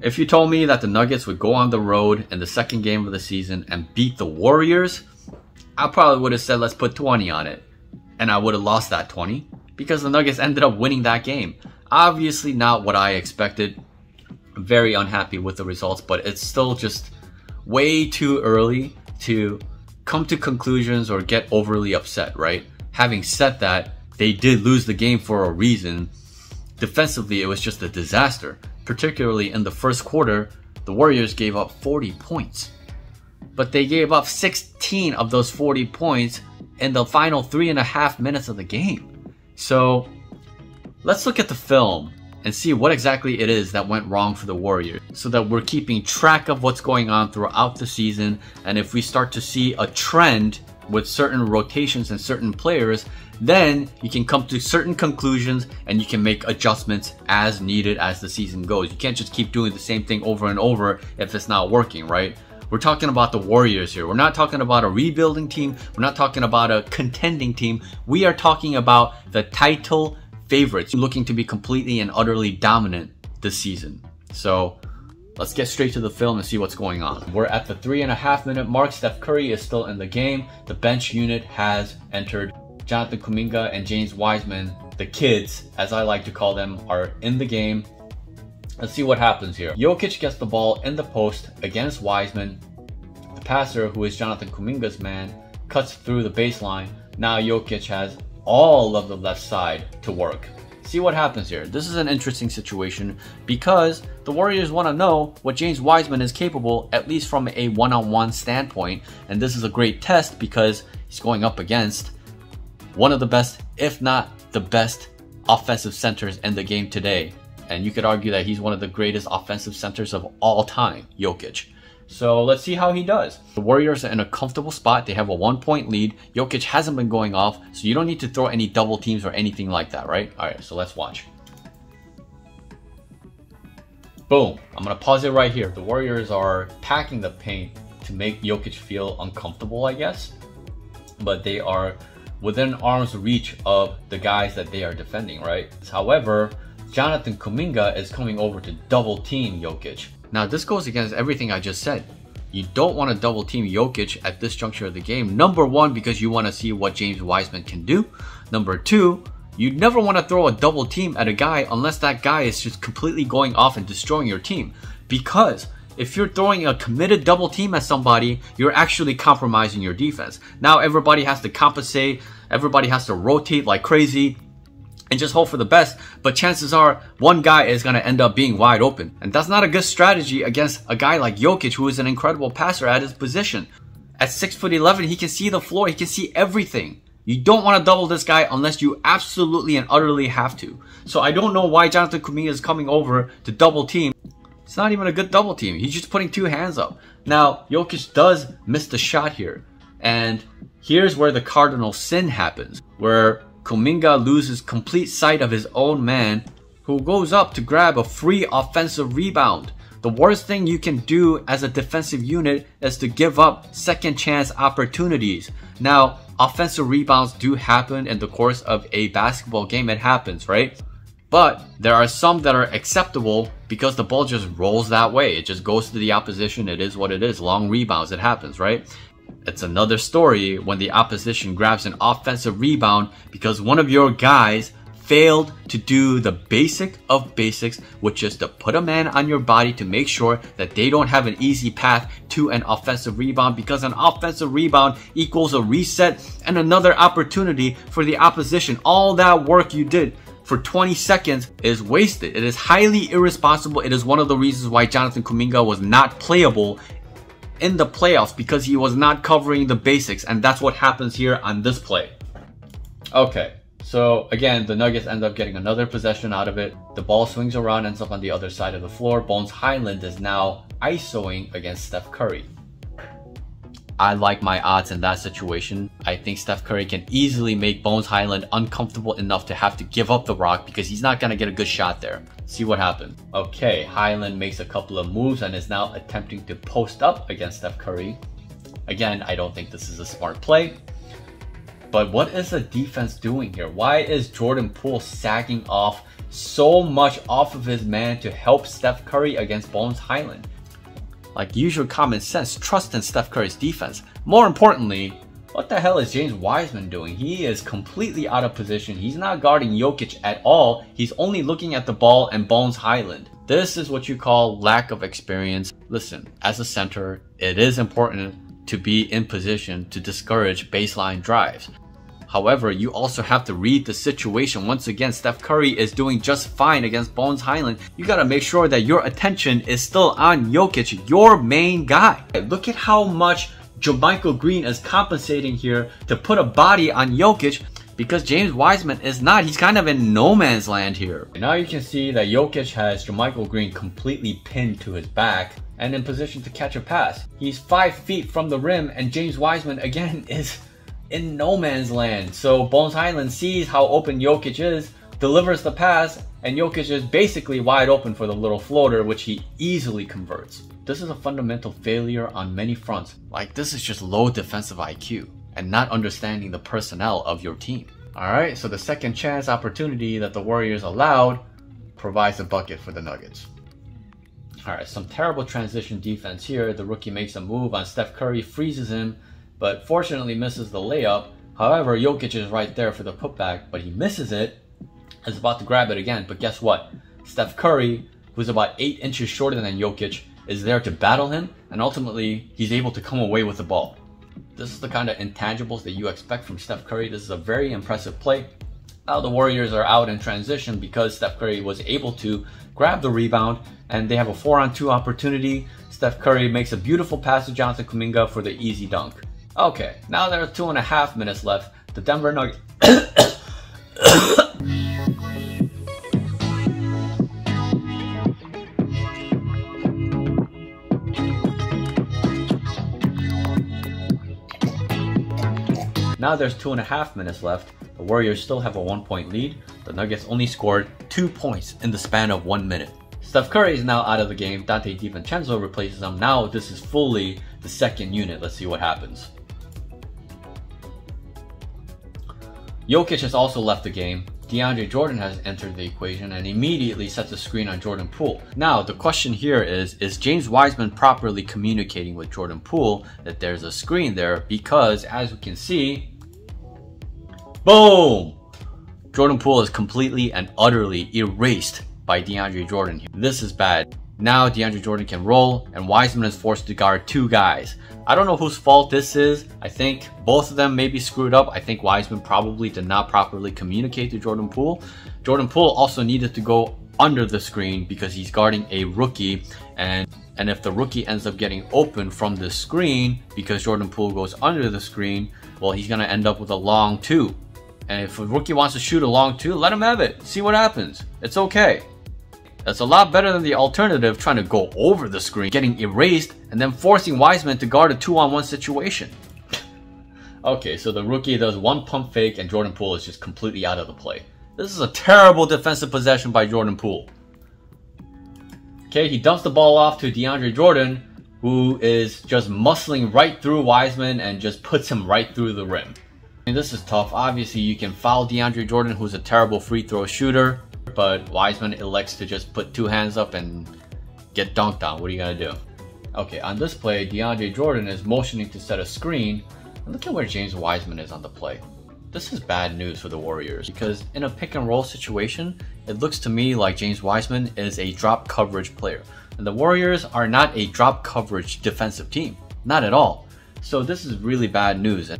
If you told me that the Nuggets would go on the road in the second game of the season and beat the Warriors, I probably would have said let's put 20 on it. And I would have lost that 20 because the Nuggets ended up winning that game. Obviously not what I expected. I'm very unhappy with the results, but it's still just way too early to come to conclusions or get overly upset, right? Having said that, they did lose the game for a reason. Defensively, it was just a disaster. Particularly in the first quarter, the Warriors gave up 40 points. But they gave up 16 of those 40 points in the final 3.5 minutes of the game. So let's look at the film and see what exactly it is that went wrong for the Warriors so that we're keeping track of what's going on throughout the season. And if we start to see a trend with certain rotations and certain players, then you can come to certain conclusions and you can make adjustments as needed as the season goes. You can't just keep doing the same thing over and over if it's not working, right? We're talking about the Warriors here. We're not talking about a rebuilding team. We're not talking about a contending team. We are talking about the title favorites looking to be completely and utterly dominant this season. So let's get straight to the film and see what's going on. We're at the 3.5 minute mark. Steph Curry is still in the game. The bench unit has entered. Jonathan Kuminga and James Wiseman, the kids, as I like to call them, are in the game. Let's see what happens here. Jokic gets the ball in the post against Wiseman. The passer, who is Jonathan Kuminga's man, cuts through the baseline. Now Jokic has all of the left side to work. See what happens here. This is an interesting situation because the Warriors want to know what James Wiseman is capable, at least from a one-on-one standpoint. And this is a great test because he's going up against one of the best, if not the best, offensive centers in the game today. And you could argue that he's one of the greatest offensive centers of all time, Jokic. So let's see how he does. The Warriors are in a comfortable spot. They have a 1-point lead. Jokic hasn't been going off, so you don't need to throw any double teams or anything like that, right? All right, so let's watch. Boom. I'm going to pause it right here. The Warriors are packing the paint to make Jokic feel uncomfortable, I guess. But they are within arm's reach of the guys that they are defending, right? However, Jonathan Kuminga is coming over to double team Jokic. Now this goes against everything I just said. You don't want to double team Jokic at this juncture of the game. Number one, because you want to see what James Wiseman can do. Number two, you never want to throw a double team at a guy unless that guy is just completely going off and destroying your team. Because if you're throwing a committed double team at somebody, you're actually compromising your defense. Now everybody has to compensate. Everybody has to rotate like crazy and just hope for the best, but chances are one guy is going to end up being wide open. And that's not a good strategy against a guy like Jokic, who is an incredible passer at his position. At 6'11", he can see the floor, he can see everything. You don't want to double this guy unless you absolutely and utterly have to. So I don't know why Jonathan Kuminga is coming over to double team. It's not even a good double team. He's just putting two hands up. Now, Jokic does miss the shot here. And here's where the cardinal sin happens, where Kuminga loses complete sight of his own man, who goes up to grab a free offensive rebound. The worst thing you can do as a defensive unit is to give up second chance opportunities. Now, offensive rebounds do happen in the course of a basketball game. It happens, right? But there are some that are acceptable because the ball just rolls that way. It just goes to the opposition. It is what it is. Long rebounds. It happens, right? It's another story when the opposition grabs an offensive rebound because one of your guys failed to do the basic of basics, which is to put a man on your body to make sure that they don't have an easy path to an offensive rebound, because an offensive rebound equals a reset and another opportunity for the opposition. All that work you did for 20 seconds is wasted. It is highly irresponsible. It is one of the reasons why Jonathan Kuminga was not playable in the playoffs, because he was not covering the basics, and that's what happens here on this play. Okay, so again, the Nuggets end up getting another possession out of it. The ball swings around, ends up on the other side of the floor. Bones Hyland is now isoing against Steph Curry. I like my odds in that situation. I think Steph Curry can easily make Bones Hyland uncomfortable enough to have to give up the rock, because he's not going to get a good shot there. See what happens. Okay, Hyland makes a couple of moves and is now attempting to post up against Steph Curry. Again, I don't think this is a smart play. but what is the defense doing here? Why is Jordan Poole sagging off so much off of his man to help Steph Curry against Bones Hyland? Like usual common sense, trust in Steph Curry's defense. More importantly, what the hell is James Wiseman doing? He is completely out of position. He's not guarding Jokic at all. He's only looking at the ball and Bones Hyland. This is what you call lack of experience. Listen, as a center, it is important to be in position to discourage baseline drives. However, you also have to read the situation. Once again, Steph Curry is doing just fine against Bones Hyland. You gotta make sure that your attention is still on Jokic, your main guy. Look at how much JaMychal Green is compensating here to put a body on Jokic, because James Wiseman is not. He's kind of in no man's land here. Now you can see that Jokic has JaMychal Green completely pinned to his back and in position to catch a pass. He's 5 feet from the rim, and James Wiseman again is in no man's land. So Bones Hyland sees how open Jokic is, delivers the pass, and Jokic is basically wide open for the little floater, which he easily converts. This is a fundamental failure on many fronts. Like, this is just low defensive IQ and not understanding the personnel of your team. Alright, so the second chance opportunity that the Warriors allowed provides a bucket for the Nuggets. Alright, some terrible transition defense here. The rookie makes a move on Steph Curry, freezes him, but fortunately misses the layup. However, Jokic is right there for the putback, but he misses it. Is about to grab it again, but guess what? Steph Curry, who's about 8 inches shorter than Jokic, is there to battle him, and ultimately, he's able to come away with the ball. This is the kind of intangibles that you expect from Steph Curry. This is a very impressive play. Now the Warriors are out in transition because Steph Curry was able to grab the rebound, and they have a 4-on-2 opportunity. Steph Curry makes a beautiful pass to Jonathan Kuminga for the easy dunk. Okay, now there are 2.5 minutes left. The Denver Nuggets... Now there's 2.5 minutes left. The Warriors still have a 1-point lead. The Nuggets only scored 2 points in the span of 1 minute. Steph Curry is now out of the game. Donte DiVincenzo replaces him. Now this is fully the second unit. Let's see what happens. Jokic has also left the game. DeAndre Jordan has entered the equation and immediately sets a screen on Jordan Poole. Now, the question here is James Wiseman properly communicating with Jordan Poole that there's a screen there? Because as we can see, boom! Jordan Poole is completely and utterly erased by DeAndre Jordan here. This is bad. Now DeAndre Jordan can roll, and Wiseman is forced to guard 2 guys. I don't know whose fault this is. I think both of them may be screwed up. I think Wiseman probably did not properly communicate to Jordan Poole. Jordan Poole also needed to go under the screen because he's guarding a rookie, and if the rookie ends up getting open from the screen because Jordan Poole goes under the screen, well, he's going to end up with a long 2. And if a rookie wants to shoot a long 2, let him have it. See what happens. It's okay. That's a lot better than the alternative, trying to go over the screen, getting erased, and then forcing Wiseman to guard a 2-on-1 situation. Okay, so the rookie does 1 pump fake and Jordan Poole is just completely out of the play. This is a terrible defensive possession by Jordan Poole. Okay, he dumps the ball off to DeAndre Jordan, who is just muscling right through Wiseman and just puts him right through the rim. And this is tough. Obviously, you can foul DeAndre Jordan, who's a terrible free throw shooter, but Wiseman elects to just put 2 hands up and get dunked on. What are you going to do? Okay, on this play, DeAndre Jordan is motioning to set a screen. And look at where James Wiseman is on the play. This is bad news for the Warriors because in a pick and roll situation, it looks to me like James Wiseman is a drop coverage player. And the Warriors are not a drop coverage defensive team. Not at all. So this is really bad news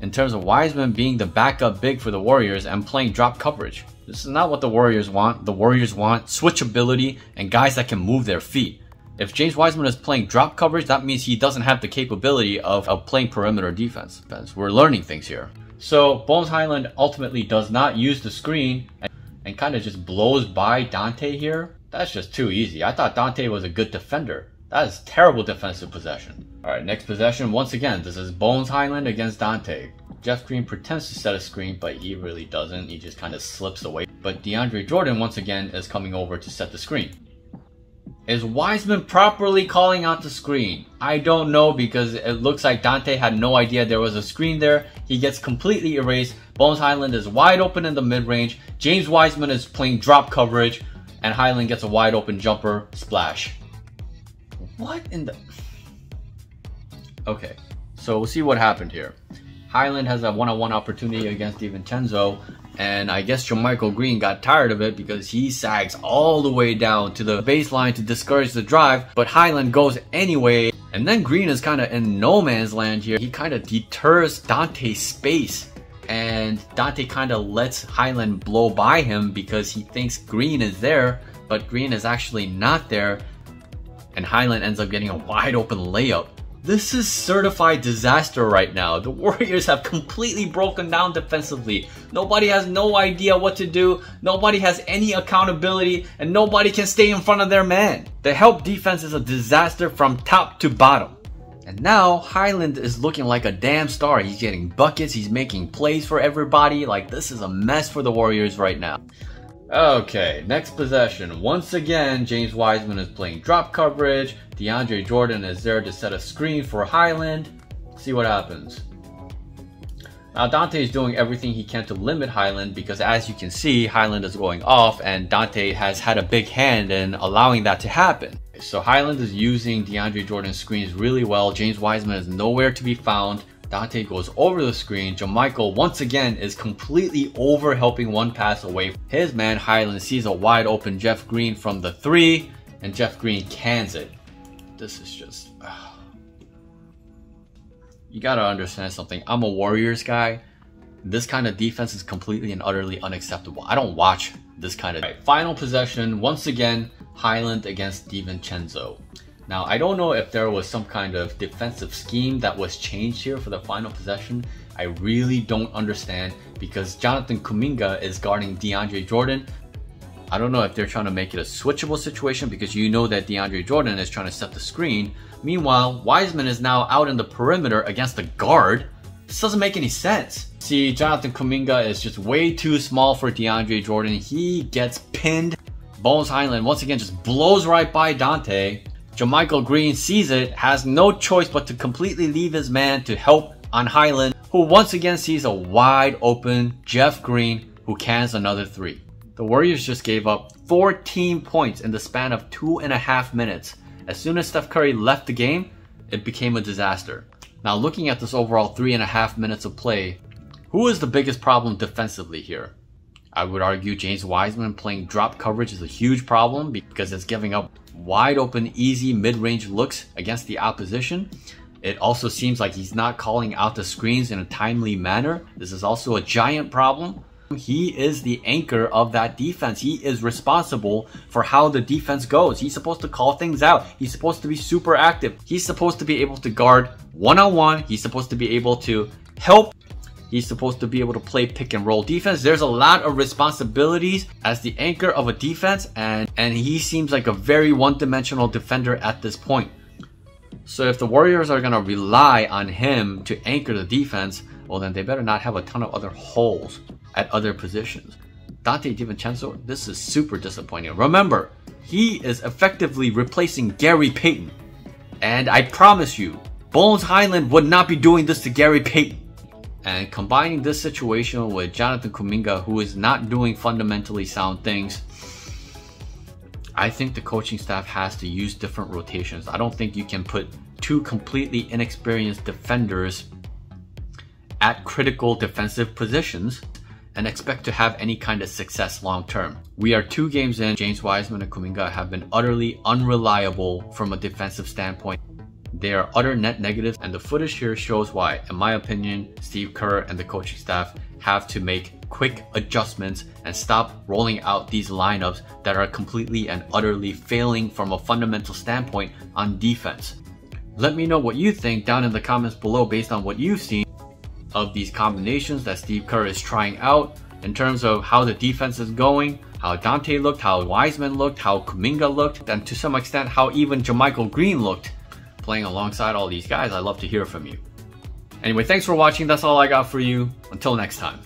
in terms of Wiseman being the backup big for the Warriors and playing drop coverage. This is not what the Warriors want. The Warriors want switchability and guys that can move their feet. If James Wiseman is playing drop coverage, that means he doesn't have the capability of playing perimeter defense. We're learning things here. So Bones Hyland ultimately does not use the screen and kind of just blows by Donte here. That's just too easy. I thought Donte was a good defender. That is terrible defensive possession. Alright, next possession. Once again, this is Bones Hyland against Donte. Jeff Green pretends to set a screen, but he really doesn't. He just kind of slips away. But DeAndre Jordan, once again, is coming over to set the screen. Is Wiseman properly calling out the screen? I don't know, because it looks like Donte had no idea there was a screen there. He gets completely erased. Bones Hyland is wide open in the mid-range. James Wiseman is playing drop coverage, and Hyland gets a wide open jumper splash. What in the... Okay, so we'll see what happened here. Hyland has a one-on-one opportunity against DiVincenzo, and I guess JaMychal Green got tired of it because he sags all the way down to the baseline to discourage the drive, but Hyland goes anyway. And then Green is kind of in no man's land here. He kind of deters Donte's space, and Donte kind of lets Hyland blow by him because he thinks Green is there, but Green is actually not there, and Hyland ends up getting a wide open layup. This is certified disaster right now. The Warriors have completely broken down defensively. Nobody has no idea what to do. Nobody has any accountability, and nobody can stay in front of their man. The help defense is a disaster from top to bottom. And now Hyland is looking like a damn star. He's getting buckets. He's making plays for everybody. Like, this is a mess for the Warriors right now. Okay, next possession. Once again, James Wiseman is playing drop coverage. DeAndre Jordan is there to set a screen for Hyland. See what happens. Now Donte is doing everything he can to limit Hyland, because as you can see, Hyland is going off, and Donte has had a big hand in allowing that to happen. So Hyland is using DeAndre Jordan's screens really well. James Wiseman is nowhere to be found. Donte goes over the screen. JaMychal once again is completely over, helping one pass away. His man Hyland sees a wide open Jeff Green from the three, and Jeff Green cans it. This is just... You gotta understand something. I'm a Warriors guy. This kind of defense is completely and utterly unacceptable. I don't watch this kind of... All right, final possession. Once again, Hyland against DiVincenzo. Now, I don't know if there was some kind of defensive scheme that was changed here for the final possession. I really don't understand, because Jonathan Kuminga is guarding DeAndre Jordan. I don't know if they're trying to make it a switchable situation, because you know that DeAndre Jordan is trying to set the screen. Meanwhile, Wiseman is now out in the perimeter against the guard. This doesn't make any sense. See, Jonathan Kuminga is just way too small for DeAndre Jordan. He gets pinned. Bones Hyland once again just blows right by Donte. JaMychal Green sees it, has no choice but to completely leave his man to help on Hyland, who once again sees a wide open Jeff Green, who cans another three. The Warriors just gave up 14 points in the span of 2.5 minutes. As soon as Steph Curry left the game, it became a disaster. Now, looking at this overall 3.5 minutes of play, who is the biggest problem defensively here? I would argue James Wiseman playing drop coverage is a huge problem, because it's giving up wide open, easy mid-range looks against the opposition. It also seems like he's not calling out the screens in a timely manner. This is also a giant problem. He is the anchor of that defense. He is responsible for how the defense goes. He's supposed to call things out. He's supposed to be super active. He's supposed to be able to guard one-on-one. He's supposed to be able to help. He's supposed to be able to play pick and roll defense. There's a lot of responsibilities as the anchor of a defense, and he seems like a very one-dimensional defender at this point. So if the Warriors are going to rely on him to anchor the defense, well, then they better not have a ton of other holes at other positions. Donte DiVincenzo, this is super disappointing. Remember, he is effectively replacing Gary Payton. And I promise you, Bones Hyland would not be doing this to Gary Payton. And combining this situation with Jonathan Kuminga, who is not doing fundamentally sound things, I think the coaching staff has to use different rotations. I don't think you can put two completely inexperienced defenders at critical defensive positions and expect to have any kind of success long term. We are 2 games in. James Wiseman and Kuminga have been utterly unreliable from a defensive standpoint. They are utter net negatives, and the footage here shows why. In my opinion, Steve Kerr and the coaching staff have to make quick adjustments and stop rolling out these lineups that are completely and utterly failing from a fundamental standpoint on defense. Let me know what you think down in the comments below based on what you've seen of these combinations that Steve Kerr is trying out in terms of how the defense is going, how Donte looked, how Wiseman looked, how Kuminga looked, and to some extent how even JaMychal Green looked. Playing alongside all these guys, I'd love to hear from you. Anyway, thanks for watching. That's all I got for you. Until next time.